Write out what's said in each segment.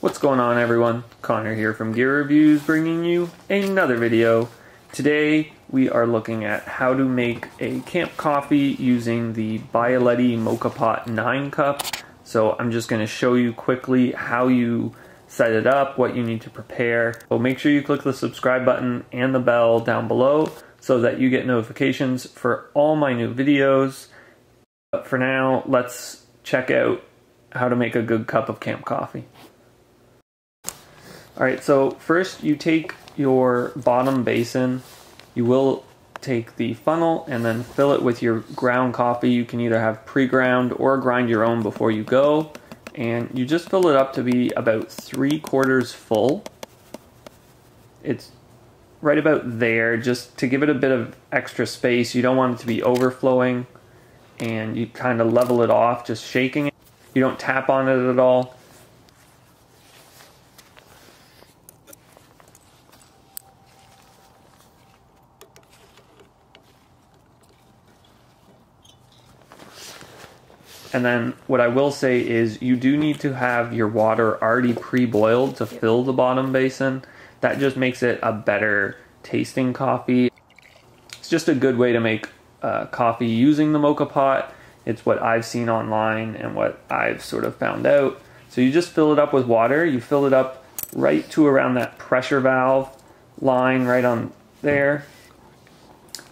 What's going on, everyone? Connor here from Gear Reviews, bringing you another video. Today we are looking at how to make a camp coffee using the Bialetti Moka Pot 9 cup. So I'm just going to show you quickly how you set it up, what you need to prepare. So make sure you click the subscribe button and the bell down below so that you get notifications for all my new videos. But for now, let's check out how to make a good cup of camp coffee. Alright, so first you take your bottom basin, you will take the funnel and then fill it with your ground coffee. You can either have pre-ground or grind your own before you go. And you just fill it up to be about 3/4 full. It's right about there, just to give it a bit of extra space. You don't want it to be overflowing, and you kind of level it off, just shaking it. You don't tap on it at all. And then what I will say is you do need to have your water already pre-boiled to fill the bottom basin. That just makes it a better tasting coffee. It's just a good way to make coffee using the Moka Pot. It's what I've seen online and what I've sort of found out. So you just fill it up with water. You fill it up right to around that pressure valve line right on there.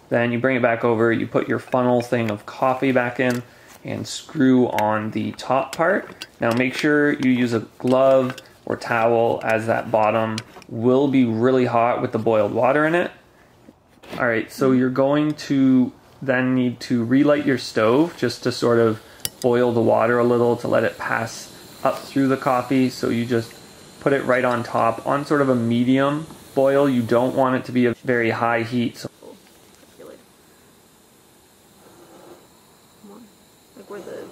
Then you bring it back over. You put your funnel thing of coffee back in and screw on the top part. Now make sure you use a glove or towel, as that bottom will be really hot with the boiled water in it. All right, so you're going to then need to relight your stove just to sort of boil the water a little to let it pass up through the coffee. So you just put it right on top on sort of a medium boil. You don't want it to be a very high heat. So where the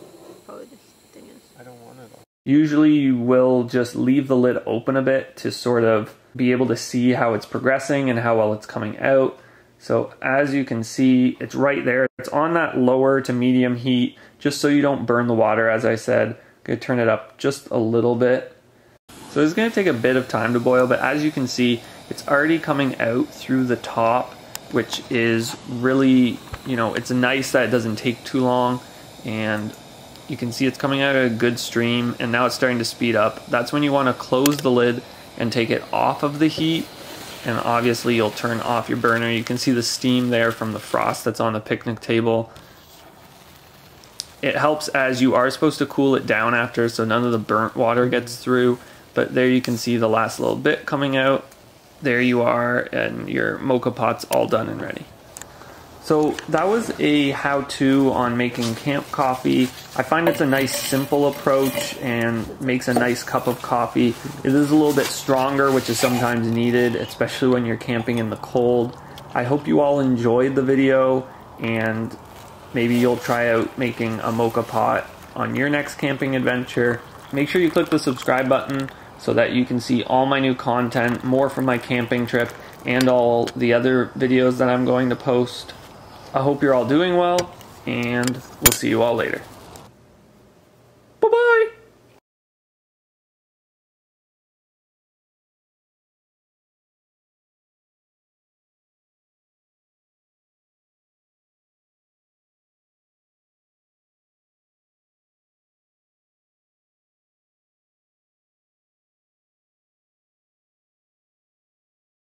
probably this thing is. I don't want it. Usually you will just leave the lid open a bit to sort of be able to see how it's progressing and how well it's coming out. So as you can see, it's right there. It's on that lower to medium heat, just so you don't burn the water. As I said, I'm gonna turn it up just a little bit. So it's gonna take a bit of time to boil, but as you can see, it's already coming out through the top, which is really, you know, it's nice that it doesn't take too long. And you can see it's coming out at a good stream, and now it's starting to speed up. That's when you want to close the lid and take it off of the heat, and obviously you'll turn off your burner. You can see the steam there from the frost that's on the picnic table. It helps, as you are supposed to cool it down after so none of the burnt water gets through, but there you can see the last little bit coming out. There you are, and your Moka Pot's all done and ready. So that was a how-to on making camp coffee. I find it's a nice simple approach and makes a nice cup of coffee. It is a little bit stronger, which is sometimes needed, especially when you're camping in the cold. I hope you all enjoyed the video, and maybe you'll try out making a Moka Pot on your next camping adventure. Make sure you click the subscribe button so that you can see all my new content, more from my camping trip, and all the other videos that I'm going to post. I hope you're all doing well, and we'll see you all later.